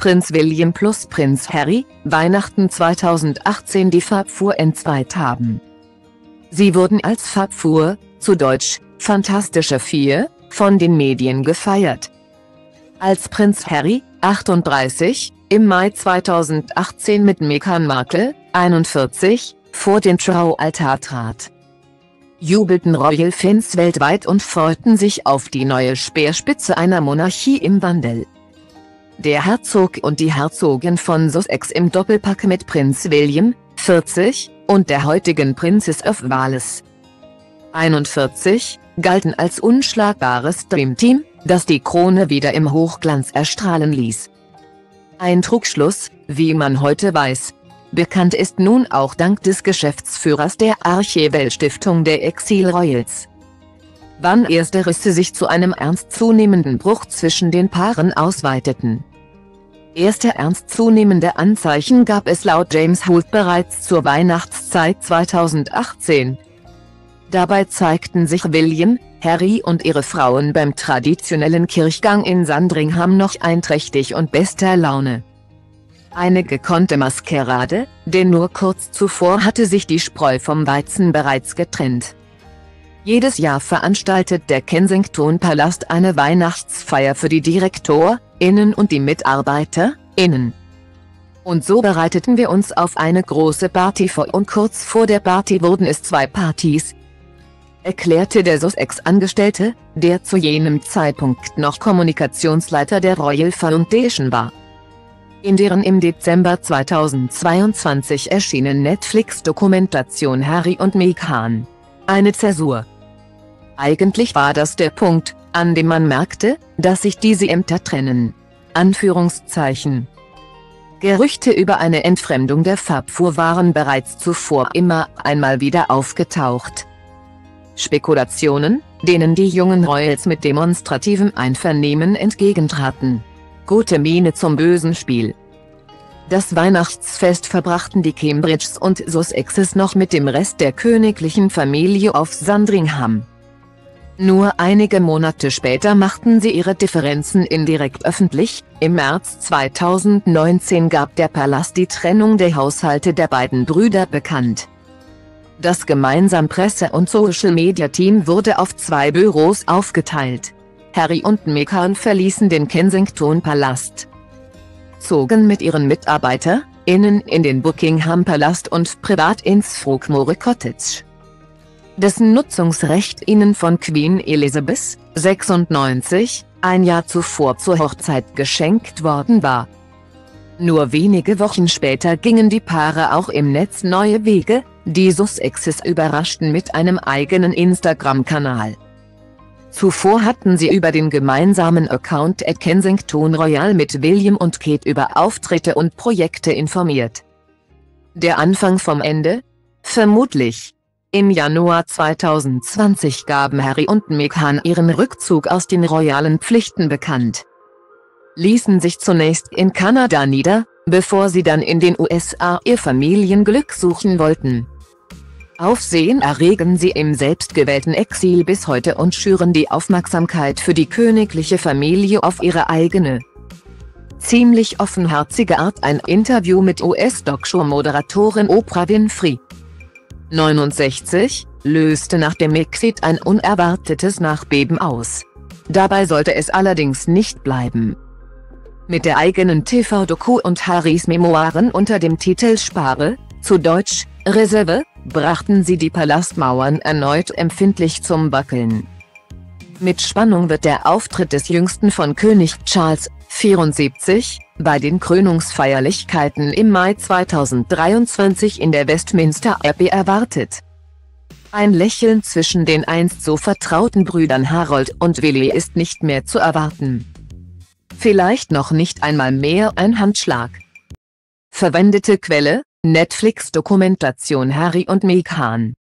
Prinz William plus Prinz Harry, Weihnachten 2018 die Fab Four entzweit haben. Sie wurden als Fab Four, zu Deutsch, Fantastische Vier, von den Medien gefeiert. Als Prinz Harry, 38, im Mai 2018 mit Meghan Markle, 41, vor den Traualtar trat, jubelten Royal-Fans weltweit und freuten sich auf die neue Speerspitze einer Monarchie im Wandel. Der Herzog und die Herzogin von Sussex im Doppelpack mit Prinz William, 40, und der heutigen Princess of Wales, 41, galten als unschlagbares Dreamteam, das die Krone wieder im Hochglanz erstrahlen ließ. Ein Trugschluss, wie man heute weiß. Bekannt ist nun auch dank des Geschäftsführers der Archewell-Stiftung der Exil-Royals. Wann erste Risse sich zu einem ernstzunehmenden Bruch zwischen den Paaren ausweiteten. Erste ernstzunehmende Anzeichen gab es laut James Hood bereits zur Weihnachtszeit 2018. Dabei zeigten sich William, Harry und ihre Frauen beim traditionellen Kirchgang in Sandringham noch einträchtig und bester Laune. Eine gekonnte Maskerade, denn nur kurz zuvor hatte sich die Spreu vom Weizen bereits getrennt. Jedes Jahr veranstaltet der Kensington-Palast eine Weihnachtsfeier für die DirektorInnen und die MitarbeiterInnen. Und so bereiteten wir uns auf eine große Party vor und kurz vor der Party wurden es zwei Partys, erklärte der Sussex-Angestellte, der zu jenem Zeitpunkt noch Kommunikationsleiter der Royal Foundation war. In deren im Dezember 2022 erschienen Netflix-Dokumentation Harry und Meghan. Eine Zäsur. Eigentlich war das der Punkt, an dem man merkte, dass sich diese Ämter trennen. Anführungszeichen. Gerüchte über eine Entfremdung der Fab Four waren bereits zuvor immer einmal wieder aufgetaucht. Spekulationen, denen die jungen Royals mit demonstrativem Einvernehmen entgegentraten. Gute Miene zum bösen Spiel. Das Weihnachtsfest verbrachten die Cambridges und Sussexes noch mit dem Rest der königlichen Familie auf Sandringham. Nur einige Monate später machten sie ihre Differenzen indirekt öffentlich. Im März 2019 gab der Palast die Trennung der Haushalte der beiden Brüder bekannt. Das gemeinsame Presse- und Social-Media-Team wurde auf zwei Büros aufgeteilt. Harry und Meghan verließen den Kensington-Palast, zogen mit ihren MitarbeiterInnen in den Buckingham Palast und privat ins Frogmore Cottage, dessen Nutzungsrecht ihnen von Queen Elizabeth, 96, ein Jahr zuvor zur Hochzeit geschenkt worden war. Nur wenige Wochen später gingen die Paare auch im Netz neue Wege, die Sussexes überraschten mit einem eigenen Instagram-Kanal. Zuvor hatten sie über den gemeinsamen Account Kensington Royal mit William und Kate über Auftritte und Projekte informiert. Der Anfang vom Ende? Vermutlich. Im Januar 2020 gaben Harry und Meghan ihren Rückzug aus den royalen Pflichten bekannt. Ließen sich zunächst in Kanada nieder, bevor sie dann in den USA ihr Familienglück suchen wollten. Aufsehen erregen sie im selbstgewählten Exil bis heute und schüren die Aufmerksamkeit für die königliche Familie auf ihre eigene, ziemlich offenherzige Art. Ein Interview mit US-Talkshow-Moderatorin Oprah Winfrey, 69, löste nach dem Exit ein unerwartetes Nachbeben aus. Dabei sollte es allerdings nicht bleiben. Mit der eigenen TV-Doku und Harrys Memoiren unter dem Titel Spare, zu Deutsch, Reserve, brachten sie die Palastmauern erneut empfindlich zum Wackeln. Mit Spannung wird der Auftritt des Jüngsten von König Charles, 74, bei den Krönungsfeierlichkeiten im Mai 2023 in der Westminster Abbey erwartet. Ein Lächeln zwischen den einst so vertrauten Brüdern Harold und Willi ist nicht mehr zu erwarten. Vielleicht noch nicht einmal mehr ein Handschlag. Verwendete Quelle: Netflix-Dokumentation Harry und Meghan.